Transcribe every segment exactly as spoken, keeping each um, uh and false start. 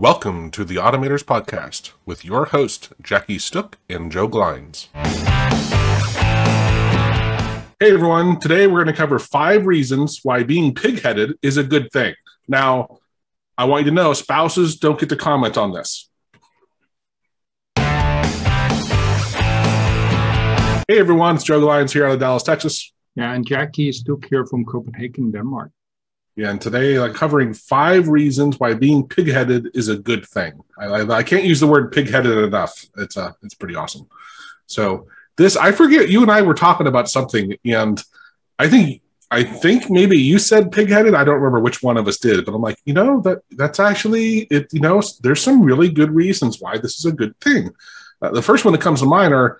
Welcome to the Automators Podcast with your hosts, Jackie Sztuk and Joe Glines. Hey everyone, today we're going to cover five reasons why being pig-headed is a good thing. Now, I want you to know spouses don't get to comment on this. Hey everyone, it's Joe Glines here out of Dallas, Texas. Yeah, and Jackie Sztuk here from Copenhagen, Denmark. Yeah, and today I'm covering five reasons why being pig-headed is a good thing. I, I, I can't use the word pig-headed enough. It's uh, it's pretty awesome. So this, I forget, you and I were talking about something, and I think I think maybe you said pig-headed. I don't remember which one of us did, but I'm like, you know, that that's actually, it. you know, there's some really good reasons why this is a good thing. Uh, the first one that comes to mind are,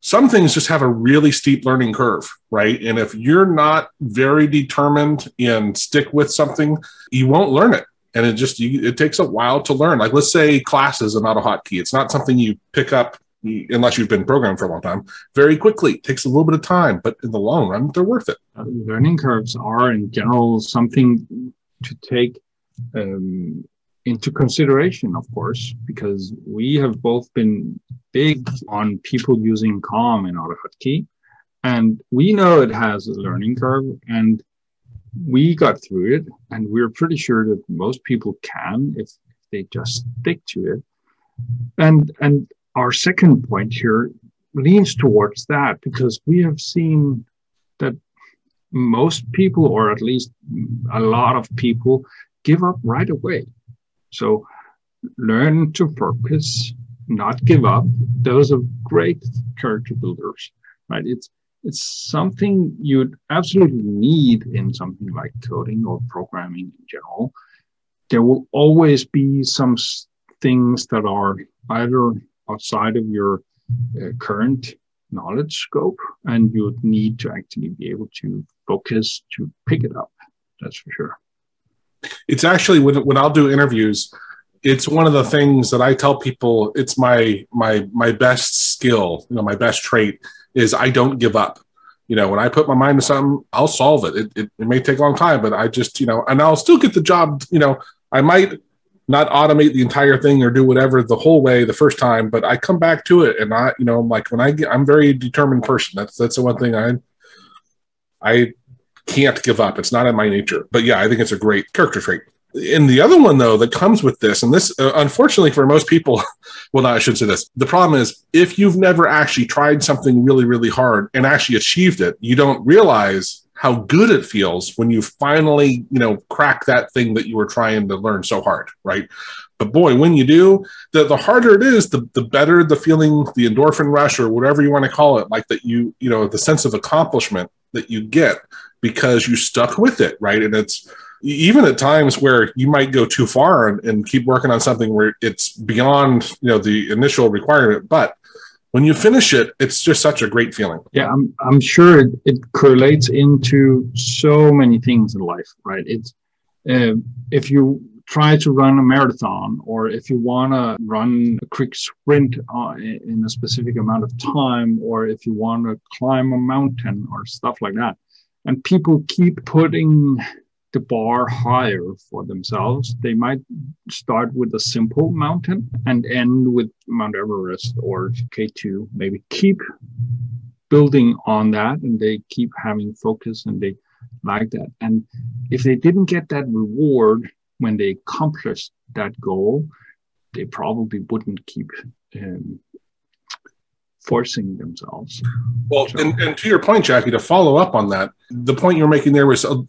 some things just have a really steep learning curve, right? And if you're not very determined and stick with something, you won't learn it. And it just, you, it takes a while to learn. Like let's say classes in AutoHotkey. It's not something you pick up unless you've been programmed for a long time. Very quickly, it takes a little bit of time, but in the long run, they're worth it. Uh, learning curves are in general something to take um, into consideration, of course, because we have both been big on people using Calm and AutoHotkey, and we know it has a learning curve, and we got through it, and we're pretty sure that most people can if they just stick to it. And and our second point here leans towards that, because we have seen that most people, or at least a lot of people, give up right away. So learn to focus, not give up. Those are great character builders, right? It's it's something you'd absolutely need in something like coding or programming in general. There will always be some things that are either outside of your uh, current knowledge scope, and you'd need to actually be able to focus to pick it up. That's for sure. It's actually, when, when I'll do interviews, it's one of the things that I tell people, it's my my my best skill, you know, my best trait is I don't give up. You know, when I put my mind to something, I'll solve it. It, it. it may take a long time, but I just, you know, and I'll still get the job, you know, I might not automate the entire thing or do whatever the whole way the first time, but I come back to it and I, you know, I'm like, when I get, I'm a very determined person. That's, that's the one thing I, I can't give up. It's not in my nature, but yeah, I think it's a great character trait. And the other one, though, that comes with this, and this, uh, unfortunately for most people, well, no, I shouldn't say this. The problem is, if you've never actually tried something really, really hard and actually achieved it, you don't realize how good it feels when you finally, you know, crack that thing that you were trying to learn so hard, right? But boy, when you do, the, the harder it is, the, the better the feeling, the endorphin rush or whatever you want to call it, like that you, you know, the sense of accomplishment that you get because you stuck with it, right? And it's, even at times where you might go too far and, and keep working on something where it's beyond, you know, the initial requirement, but when you finish it, it's just such a great feeling. Yeah, I'm, I'm sure it, it correlates into so many things in life, right? It's, uh, if you try to run a marathon, or if you want to run a quick sprint uh, in a specific amount of time, or if you want to climb a mountain or stuff like that, and people keep putting the bar higher for themselves. They might start with a simple mountain and end with Mount Everest or K two, maybe keep building on that, and they keep having focus and they like that. And if they didn't get that reward when they accomplished that goal, they probably wouldn't keep um, forcing themselves. Well, so, and, and to your point, Jackie, to follow up on that, the point you're making there was a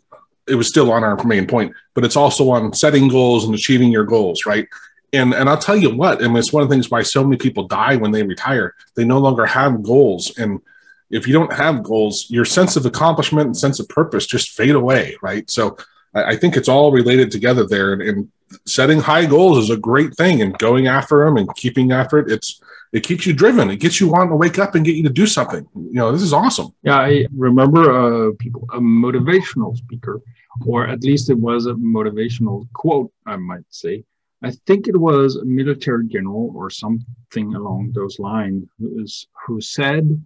it was still on our main point, but it's also on setting goals and achieving your goals, right? And and I'll tell you what, I mean, it's one of the things why so many people die when they retire. They no longer have goals. And if you don't have goals, your sense of accomplishment and sense of purpose just fade away, right? So I, I think it's all related together there. And, and setting high goals is a great thing, and going after them and keeping after it, it's it keeps you driven. It gets you wanting to wake up and get you to do something. You know, this is awesome. Yeah, I remember uh, people, a motivational speaker, or at least it was a motivational quote, I might say. I think it was a military general or something along those lines who, is, who said,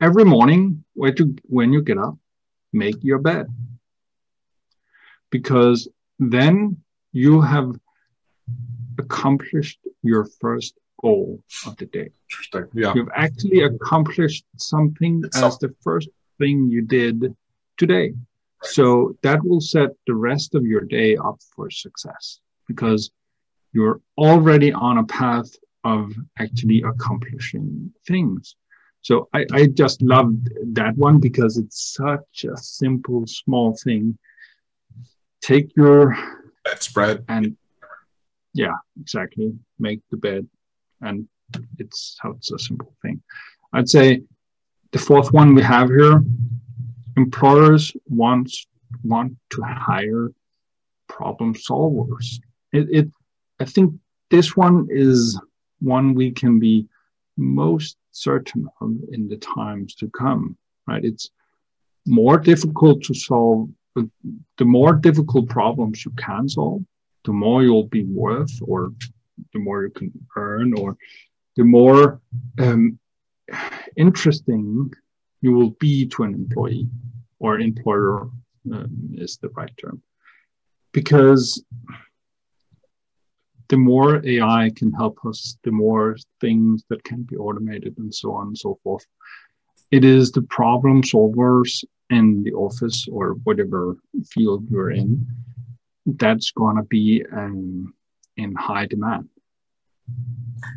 every morning when you, when you get up, make your bed. Because then you have accomplished your first goal of the day. Yeah. You've actually accomplished something That's as so. the first thing you did today. So that will set the rest of your day up for success, because you're already on a path of actually accomplishing things. So I, I just loved that one because it's such a simple, small thing. Take your bedspread and yeah, exactly. Make the bed, and it's how it's a simple thing. I'd say the fourth one we have here. Employers want, want to hire problem solvers. It, it, I think this one is one we can be most certain of in the times to come, right? It's more difficult to solve. The more difficult problems you can solve, the more you'll be worth, or the more you can earn, or the more um, interesting you will be to an employee, or employer um, is the right term. Because the more A I can help us, the more things that can be automated and so on and so forth. It is the problem solvers in the office or whatever field you're in that's gonna be um, in high demand.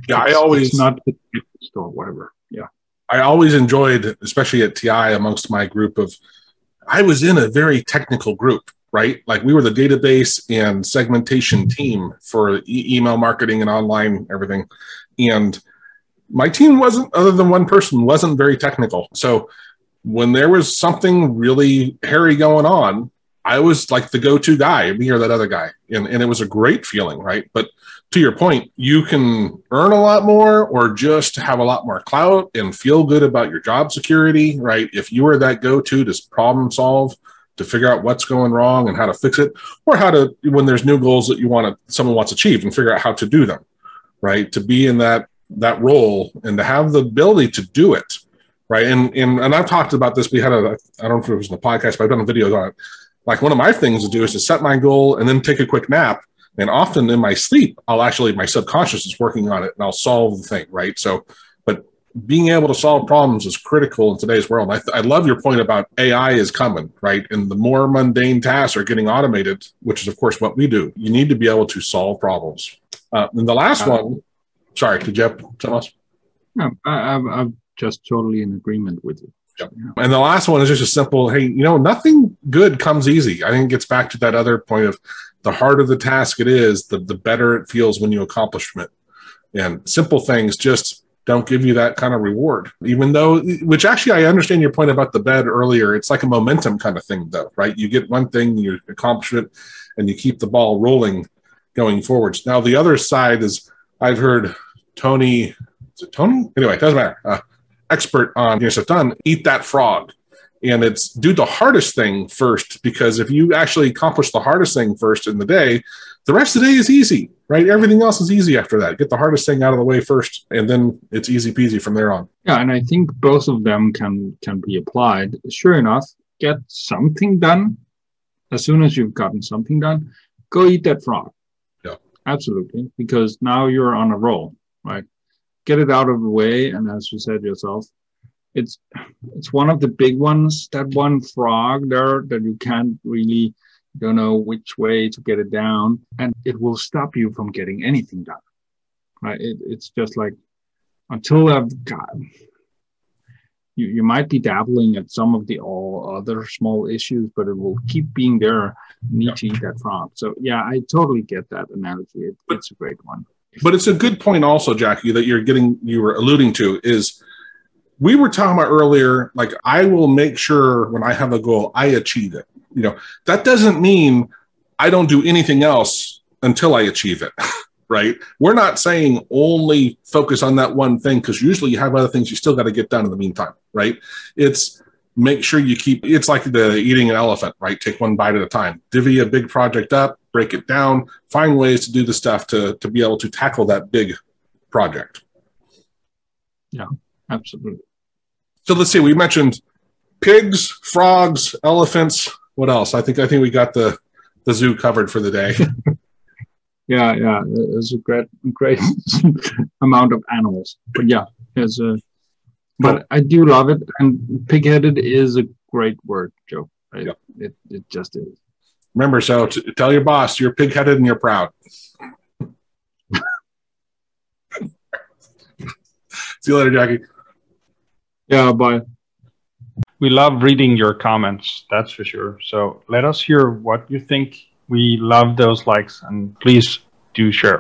Yeah, it's, I always it's not the or whatever, yeah. I always enjoyed, especially at T I, amongst my group of, I was in a very technical group, right? Like we were the database and segmentation team for e email marketing and online everything. And my team wasn't, other than one person, wasn't very technical. So when there was something really hairy going on, I was like the go-to guy, me or that other guy. And, and it was a great feeling, right? But to your point, you can earn a lot more or just have a lot more clout and feel good about your job security, right? If you are that go-to to problem solve, to figure out what's going wrong and how to fix it, or how to, when there's new goals that you want to, someone wants to achieve, and figure out how to do them, right? To be in that, that role and to have the ability to do it, right? And, and, and I've talked about this. We had a, I don't know if it was in the podcast, but I've done videos on it. Like one of my things to do is to set my goal and then take a quick nap. And often in my sleep, I'll actually, my subconscious is working on it and I'll solve the thing, right? So, but being able to solve problems is critical in today's world. I, I love your point about A I is coming, right? And the more mundane tasks are getting automated, which is of course what we do. You need to be able to solve problems. Uh, and the last uh, one, sorry, did you have something else? No, I, I'm just totally in agreement with you. Yep. And the last one is just a simple, hey, you know, nothing good comes easy. I think it gets back to that other point of the harder the task it is, the, the better it feels when you accomplish it. And simple things just don't give you that kind of reward, even though, which actually I understand your point about the bed earlier. It's like a momentum kind of thing though, right? You get one thing, you accomplish it, and you keep the ball rolling going forwards. Now, the other side is I've heard Tony, is it Tony? Anyway, it doesn't matter. Uh, expert on your stuff done, eat that frog. And it's do the hardest thing first, because if you actually accomplish the hardest thing first in the day, the rest of the day is easy, right? Everything else is easy after that. Get the hardest thing out of the way first, and then it's easy peasy from there on. Yeah, and I think both of them can, can be applied. Sure enough, get something done. As soon as you've gotten something done, go eat that frog. Yeah. Absolutely, because now you're on a roll, right? Get it out of the way, and as you said yourself, it's it's one of the big ones, that one frog there that you can't really, don't know which way to get it down, and it will stop you from getting anything done, right? It, it's just like, until I've got, you, you might be dabbling at some of the all other small issues, but it will keep being there, need to eat that frog. So yeah, I totally get that analogy. It, it's a great one. But it's a good point also, Jackie, that you're getting, you were alluding to is we were talking about earlier, like I will make sure when I have a goal, I achieve it. You know, that doesn't mean I don't do anything else until I achieve it, right? We're not saying only focus on that one thing, because usually you have other things you still got to get done in the meantime, right? It's make sure you keep, it's like the eating an elephant, right? Take one bite at a time, divvy a big project up, break it down, find ways to do the stuff to, to be able to tackle that big project. Yeah, absolutely. So let's see, we mentioned pigs, frogs, elephants. What else? I think I think we got the, the zoo covered for the day. Yeah, yeah, there's a great, great amount of animals. But yeah, there's a. But I do love it, and pig-headed is a great word, Joe. It, yep. it, it just is. Remember, so t tell your boss you're pig-headed and you're proud. See you later, Jackie. Yeah, bye. We love reading your comments, that's for sure. So let us hear what you think. We love those likes, and please do share.